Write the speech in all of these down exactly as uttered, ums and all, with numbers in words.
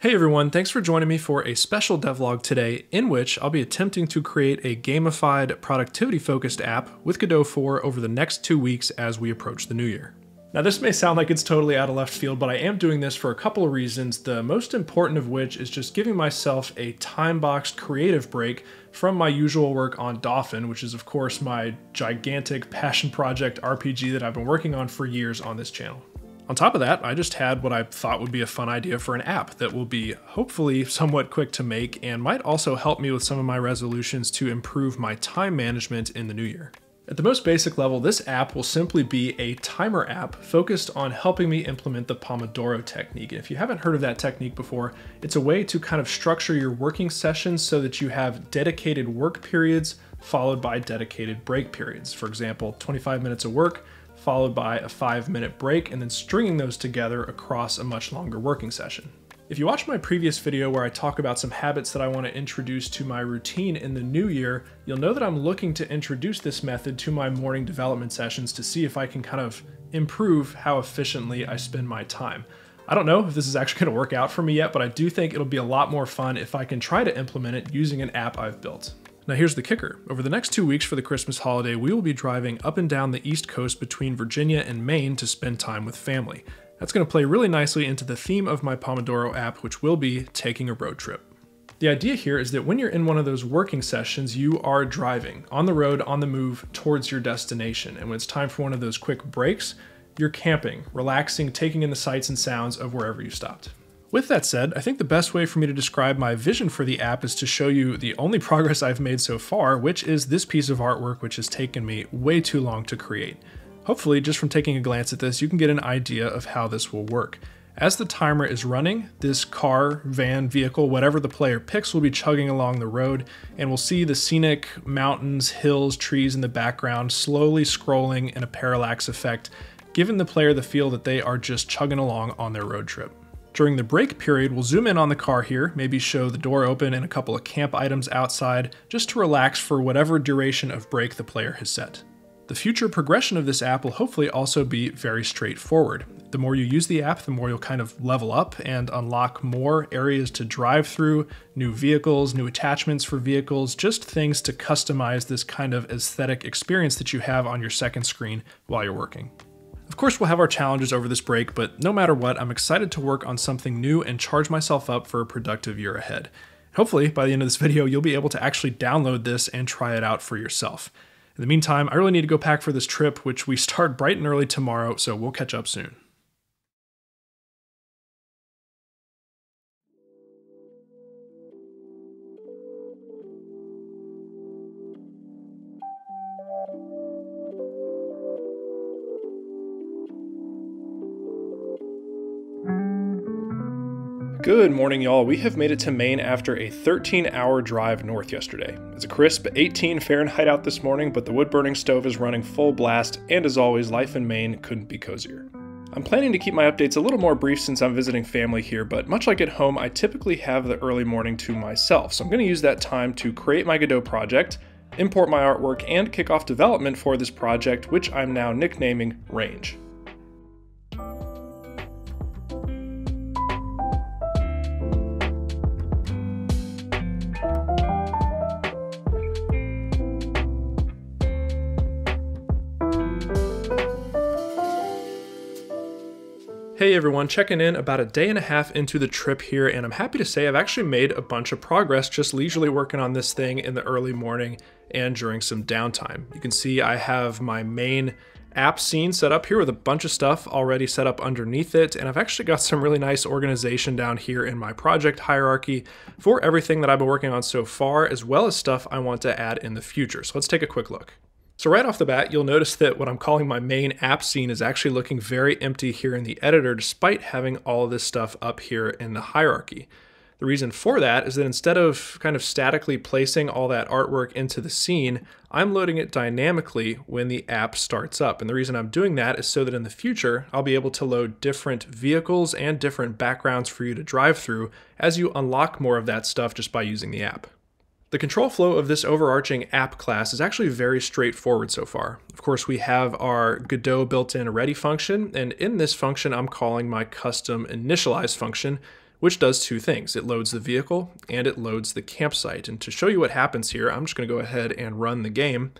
Hey everyone, thanks for joining me for a special devlog today in which I'll be attempting to create a gamified productivity-focused app with Godot four over the next two weeks as we approach the new year. Now this may sound like it's totally out of left field, but I am doing this for a couple of reasons, the most important of which is just giving myself a time-boxed creative break from my usual work on Dauphin, which is of course my gigantic passion project R P G that I've been working on for years on this channel. On top of that, I just had what I thought would be a fun idea for an app that will be hopefully somewhat quick to make and might also help me with some of my resolutions to improve my time management in the new year. At the most basic level, this app will simply be a timer app focused on helping me implement the Pomodoro technique. And if you haven't heard of that technique before, it's a way to kind of structure your working sessions so that you have dedicated work periods followed by dedicated break periods. For example, twenty-five minutes of work, followed by a five minute break, and then stringing those together across a much longer working session. If you watch my previous video where I talk about some habits that I want to introduce to my routine in the new year, you'll know that I'm looking to introduce this method to my morning development sessions to see if I can kind of improve how efficiently I spend my time. I don't know if this is actually going to work out for me yet, but I do think it'll be a lot more fun if I can try to implement it using an app I've built. Now here's the kicker. Over the next two weeks for the Christmas holiday, we will be driving up and down the East Coast between Virginia and Maine to spend time with family. That's going to play really nicely into the theme of my Pomodoro app, which will be taking a road trip. The idea here is that when you're in one of those working sessions, you are driving on the road, on the move towards your destination. And when it's time for one of those quick breaks, you're camping, relaxing, taking in the sights and sounds of wherever you stopped. With that said, I think the best way for me to describe my vision for the app is to show you the only progress I've made so far, which is this piece of artwork which has taken me way too long to create. Hopefully, just from taking a glance at this, you can get an idea of how this will work. As the timer is running, this car, van, vehicle, whatever the player picks will be chugging along the road, and we'll see the scenic mountains, hills, trees in the background slowly scrolling in a parallax effect, giving the player the feel that they are just chugging along on their road trip. During the break period, we'll zoom in on the car here, maybe show the door open and a couple of camp items outside, just to relax for whatever duration of break the player has set. The future progression of this app will hopefully also be very straightforward. The more you use the app, the more you'll kind of level up and unlock more areas to drive through, new vehicles, new attachments for vehicles, just things to customize this kind of aesthetic experience that you have on your second screen while you're working. Of course, we'll have our challenges over this break, but no matter what, I'm excited to work on something new and charge myself up for a productive year ahead. Hopefully, by the end of this video, you'll be able to actually download this and try it out for yourself. In the meantime, I really need to go pack for this trip, which we start bright and early tomorrow, so we'll catch up soon. Good morning, y'all. We have made it to Maine after a thirteen hour drive north yesterday. It's a crisp eighteen Fahrenheit out this morning, but the wood-burning stove is running full blast, and as always, life in Maine couldn't be cozier. I'm planning to keep my updates a little more brief since I'm visiting family here, but much like at home, I typically have the early morning to myself, so I'm going to use that time to create my Godot project, import my artwork, and kick off development for this project, which I'm now nicknaming Range. Hey everyone, checking in about a day and a half into the trip here, and I'm happy to say I've actually made a bunch of progress just leisurely working on this thing in the early morning and during some downtime. You can see I have my main app scene set up here with a bunch of stuff already set up underneath it, and I've actually got some really nice organization down here in my project hierarchy for everything that I've been working on so far, as well as stuff I want to add in the future. So let's take a quick look. So right off the bat, you'll notice that what I'm calling my main app scene is actually looking very empty here in the editor, despite having all of this stuff up here in the hierarchy. The reason for that is that instead of kind of statically placing all that artwork into the scene, I'm loading it dynamically when the app starts up. And the reason I'm doing that is so that in the future, I'll be able to load different vehicles and different backgrounds for you to drive through as you unlock more of that stuff just by using the app. The control flow of this overarching app class is actually very straightforward so far. Of course, we have our Godot built-in ready function, and in this function, I'm calling my custom initialize function, which does two things. It loads the vehicle and it loads the campsite. And to show you what happens here, I'm just going to go ahead and run the game,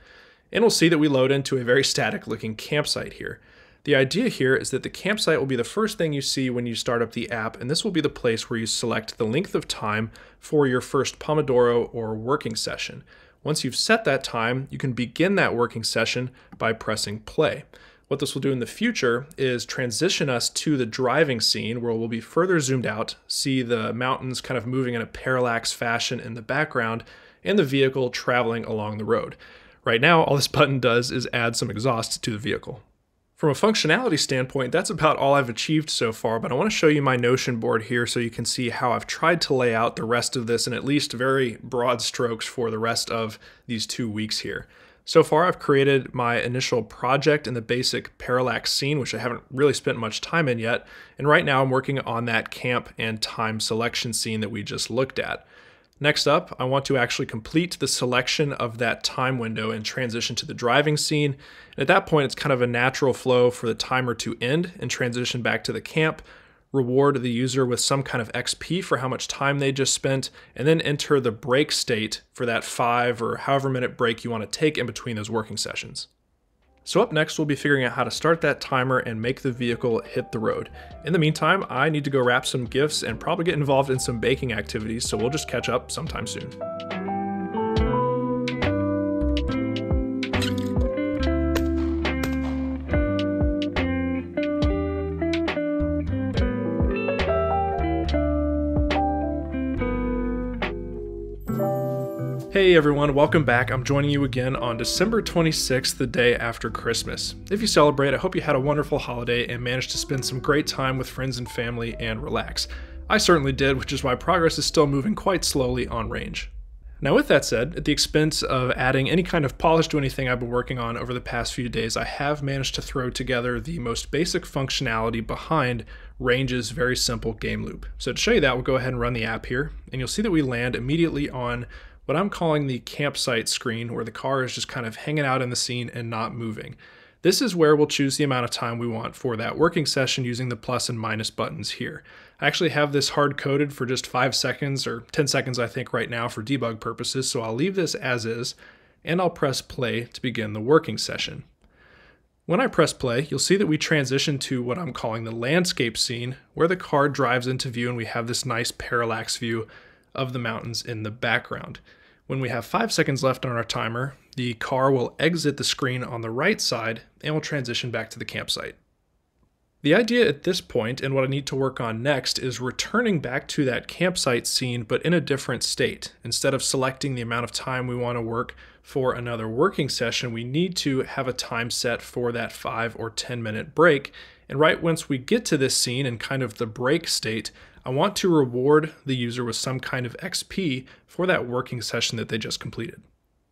and we'll see that we load into a very static looking campsite here. The idea here is that the campsite will be the first thing you see when you start up the app, and this will be the place where you select the length of time for your first Pomodoro or working session. Once you've set that time, you can begin that working session by pressing play. What this will do in the future is transition us to the driving scene, where we'll be further zoomed out, see the mountains kind of moving in a parallax fashion in the background, and the vehicle traveling along the road. Right now, all this button does is add some exhaust to the vehicle. From a functionality standpoint, that's about all I've achieved so far, but I want to show you my Notion board here so you can see how I've tried to lay out the rest of this in at least very broad strokes for the rest of these two weeks here. So far, I've created my initial project in the basic parallax scene, which I haven't really spent much time in yet. And right now I'm working on that camp and time selection scene that we just looked at. Next up, I want to actually complete the selection of that time window and transition to the driving scene. And at that point, it's kind of a natural flow for the timer to end and transition back to the camp, reward the user with some kind of X P for how much time they just spent, and then enter the break state for that five or however minute break you want to take in between those working sessions. So up next, we'll be figuring out how to start that timer and make the vehicle hit the road. In the meantime, I need to go wrap some gifts and probably get involved in some baking activities, so we'll just catch up sometime soon. Hey everyone, welcome back. I'm joining you again on December twenty-sixth, the day after Christmas. If you celebrate, I hope you had a wonderful holiday and managed to spend some great time with friends and family and relax. I certainly did, which is why progress is still moving quite slowly on Range. Now with that said, at the expense of adding any kind of polish to anything I've been working on over the past few days, I have managed to throw together the most basic functionality behind Range's very simple game loop. So to show you that, we'll go ahead and run the app here, and you'll see that we land immediately on what I'm calling the campsite screen, where the car is just kind of hanging out in the scene and not moving. This is where we'll choose the amount of time we want for that working session using the plus and minus buttons here. I actually have this hard coded for just five seconds or ten seconds, I think, right now for debug purposes. So I'll leave this as is, and I'll press play to begin the working session. When I press play, you'll see that we transition to what I'm calling the landscape scene, where the car drives into view and we have this nice parallax view of the mountains in the background. When we have five seconds left on our timer, the car will exit the screen on the right side and will transition back to the campsite. The idea at this point, and what I need to work on next, is returning back to that campsite scene but in a different state. Instead of selecting the amount of time we want to work for another working session, we need to have a time set for that five or ten minute break. And right once we get to this scene and kind of the break state, I want to reward the user with some kind of X P for that working session that they just completed.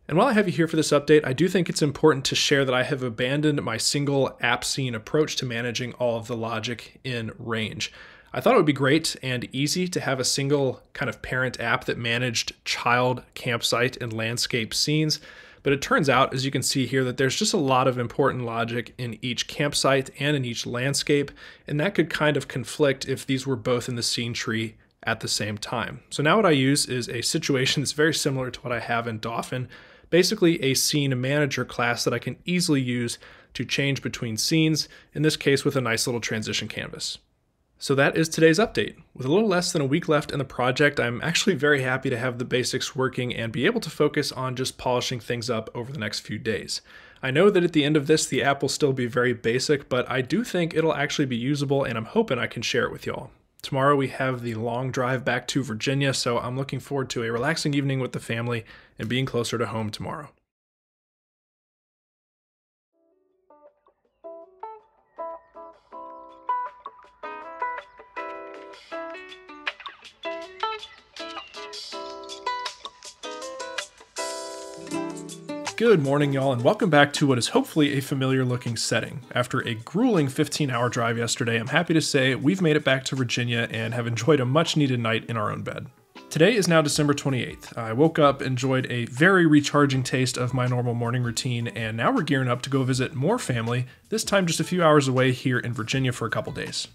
And while I have you here for this update, I do think it's important to share that I have abandoned my single app scene approach to managing all of the logic in Range. I thought it would be great and easy to have a single kind of parent app that managed child, campsite, and landscape scenes, but it turns out, as you can see here, that there's just a lot of important logic in each campsite and in each landscape, and that could kind of conflict if these were both in the scene tree at the same time. So now what I use is a situation that's very similar to what I have in Dauphin, basically a scene manager class that I can easily use to change between scenes, in this case with a nice little transition canvas. So that is today's update. With a little less than a week left in the project, I'm actually very happy to have the basics working and be able to focus on just polishing things up over the next few days. I know that at the end of this, the app will still be very basic, but I do think it'll actually be usable, and I'm hoping I can share it with y'all. Tomorrow we have the long drive back to Virginia, so I'm looking forward to a relaxing evening with the family and being closer to home tomorrow. Good morning, y'all, and welcome back to what is hopefully a familiar looking setting. After a grueling fifteen hour drive yesterday, I'm happy to say we've made it back to Virginia and have enjoyed a much needed night in our own bed. Today is now December twenty-eighth. I woke up, enjoyed a very recharging taste of my normal morning routine, and now we're gearing up to go visit more family, this time just a few hours away here in Virginia for a couple days.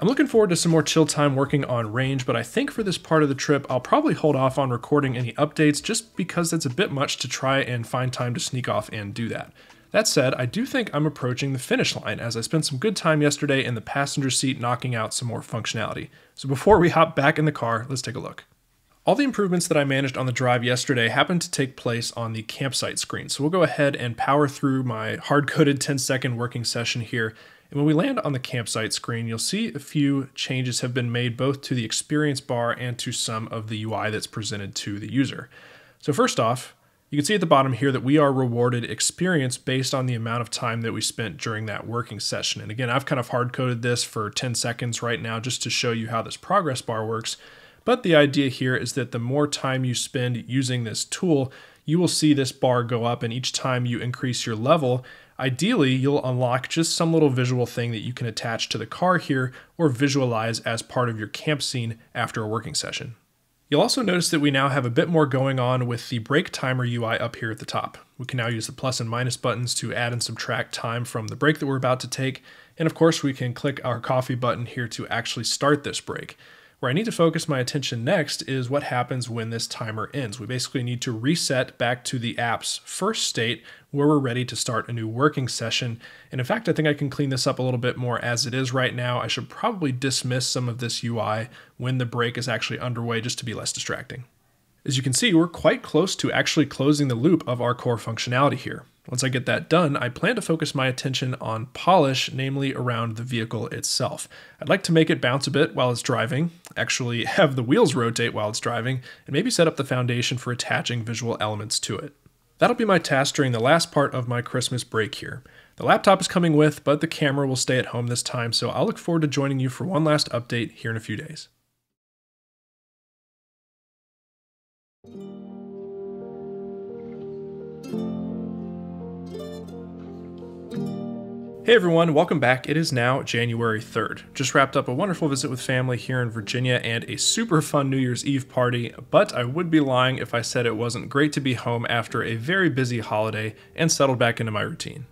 I'm looking forward to some more chill time working on Range, but I think for this part of the trip, I'll probably hold off on recording any updates just because it's a bit much to try and find time to sneak off and do that. That said, I do think I'm approaching the finish line as I spent some good time yesterday in the passenger seat knocking out some more functionality. So before we hop back in the car, let's take a look. All the improvements that I managed on the drive yesterday happened to take place on the campsite screen. So we'll go ahead and power through my hard-coded ten second working session here. And when we land on the campsite screen, you'll see a few changes have been made both to the experience bar and to some of the U I that's presented to the user. So first off, you can see at the bottom here that we are rewarded experience based on the amount of time that we spent during that working session. And again, I've kind of hard coded this for ten seconds right now just to show you how this progress bar works. But the idea here is that the more time you spend using this tool, you will see this bar go up, and each time you increase your level, ideally you'll unlock just some little visual thing that you can attach to the car here or visualize as part of your camp scene after a working session. You'll also notice that we now have a bit more going on with the brake timer U I up here at the top. We can now use the plus and minus buttons to add and subtract time from the break that we're about to take. And of course, we can click our coffee button here to actually start this break. Where I need to focus my attention next is what happens when this timer ends. We basically need to reset back to the app's first state where we're ready to start a new working session. And in fact, I think I can clean this up a little bit more as it is right now. I should probably dismiss some of this U I when the break is actually underway just to be less distracting. As you can see, we're quite close to actually closing the loop of our core functionality here. Once I get that done, I plan to focus my attention on polish, namely around the vehicle itself. I'd like to make it bounce a bit while it's driving, actually have the wheels rotate while it's driving, and maybe set up the foundation for attaching visual elements to it. That'll be my task during the last part of my Christmas break here. The laptop is coming with, but the camera will stay at home this time, so I'll look forward to joining you for one last update here in a few days. Hey everyone, welcome back. It is now January third. Just wrapped up a wonderful visit with family here in Virginia and a super fun New Year's Eve party, but I would be lying if I said it wasn't great to be home after a very busy holiday and settled back into my routine.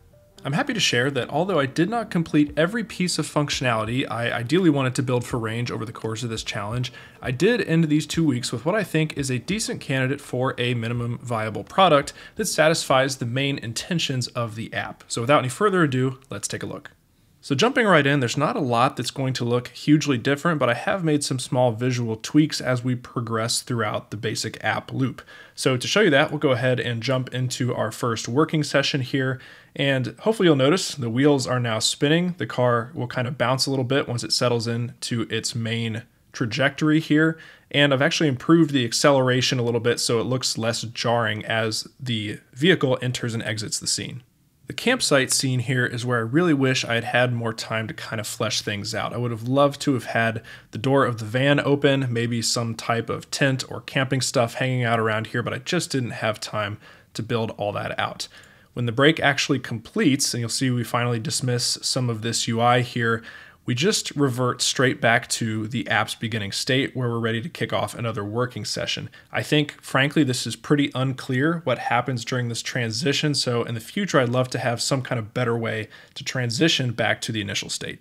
I'm happy to share that although I did not complete every piece of functionality I ideally wanted to build for Range over the course of this challenge, I did end these two weeks with what I think is a decent candidate for a minimum viable product that satisfies the main intentions of the app. So without any further ado, let's take a look. So jumping right in, there's not a lot that's going to look hugely different, but I have made some small visual tweaks as we progress throughout the basic app loop. So to show you that, we'll go ahead and jump into our first working session here. And hopefully you'll notice the wheels are now spinning. The car will kind of bounce a little bit once it settles into its main trajectory here. And I've actually improved the acceleration a little bit so it looks less jarring as the vehicle enters and exits the scene. The campsite scene here is where I really wish I had had more time to kind of flesh things out. I would have loved to have had the door of the van open, maybe some type of tent or camping stuff hanging out around here, but I just didn't have time to build all that out. When the break actually completes, and you'll see we finally dismiss some of this U I here, we just revert straight back to the app's beginning state where we're ready to kick off another working session. I think, frankly, this is pretty unclear what happens during this transition, so in the future I'd love to have some kind of better way to transition back to the initial state.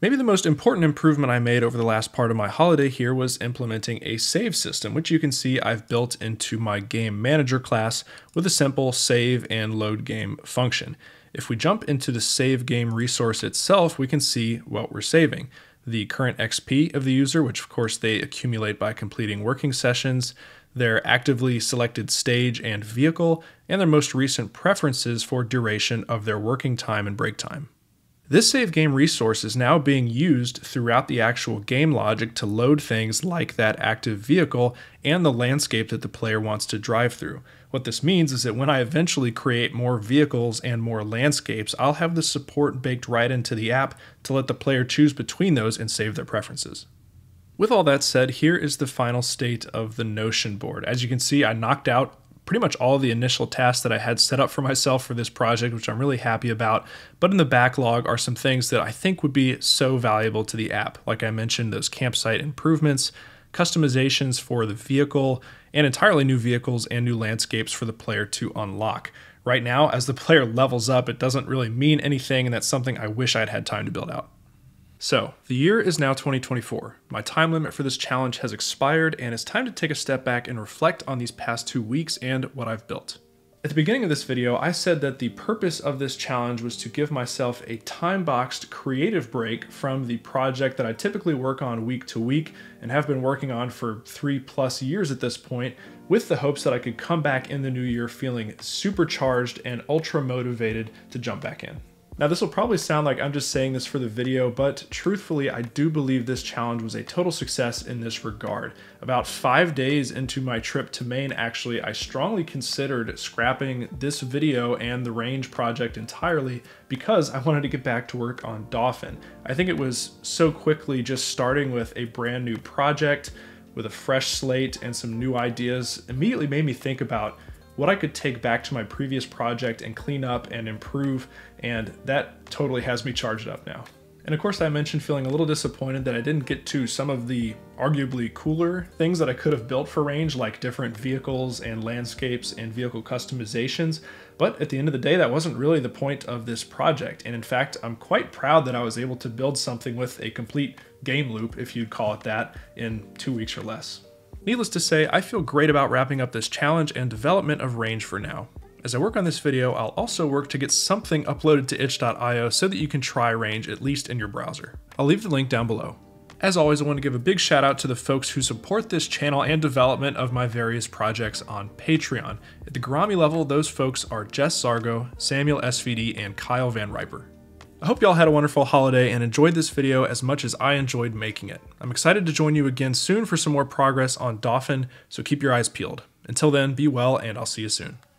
Maybe the most important improvement I made over the last part of my holiday here was implementing a save system, which you can see I've built into my GameManager class with a simple save and load game function. If we jump into the save game resource itself, we can see what we're saving. The current X P of the user, which of course they accumulate by completing working sessions, their actively selected stage and vehicle, and their most recent preferences for duration of their working time and break time. This save game resource is now being used throughout the actual game logic to load things like that active vehicle and the landscape that the player wants to drive through. What this means is that when I eventually create more vehicles and more landscapes, I'll have the support baked right into the app to let the player choose between those and save their preferences. With all that said, here is the final state of the Notion board. As you can see, I knocked out pretty much all the initial tasks that I had set up for myself for this project, which I'm really happy about. But in the backlog are some things that I think would be so valuable to the app. Like I mentioned, those campsite improvements, customizations for the vehicle, and entirely new vehicles and new landscapes for the player to unlock. Right now, as the player levels up, it doesn't really mean anything, and that's something I wish I'd had time to build out. So, the year is now twenty twenty-four. My time limit for this challenge has expired, and it's time to take a step back and reflect on these past two weeks and what I've built. At the beginning of this video, I said that the purpose of this challenge was to give myself a time-boxed creative break from the project that I typically work on week to week and have been working on for three plus years at this point, with the hopes that I could come back in the new year feeling supercharged and ultra motivated to jump back in. Now, this will probably sound like I'm just saying this for the video, but truthfully, I do believe this challenge was a total success in this regard. About five days into my trip to Maine, actually, I strongly considered scrapping this video and the Range project entirely because I wanted to get back to work on Dauphin. I think it was so quickly just starting with a brand new project with a fresh slate and some new ideas immediately made me think about what I could take back to my previous project and clean up and improve, and that totally has me charged up now. And of course, I mentioned feeling a little disappointed that I didn't get to some of the arguably cooler things that I could have built for Range, like different vehicles and landscapes and vehicle customizations, but at the end of the day, that wasn't really the point of this project, and in fact, I'm quite proud that I was able to build something with a complete game loop, if you'd call it that, in two weeks or less. Needless to say, I feel great about wrapping up this challenge and development of Range for now. As I work on this video, I'll also work to get something uploaded to itch dot i o so that you can try Range, at least in your browser. I'll leave the link down below. As always, I want to give a big shout out to the folks who support this channel and development of my various projects on Patreon. At the Grammy level, those folks are Jess Sargo, Samuel S V D, and Kyle Van Riper. I hope y'all had a wonderful holiday and enjoyed this video as much as I enjoyed making it. I'm excited to join you again soon for some more progress on Dauphin, so keep your eyes peeled. Until then, be well, and I'll see you soon.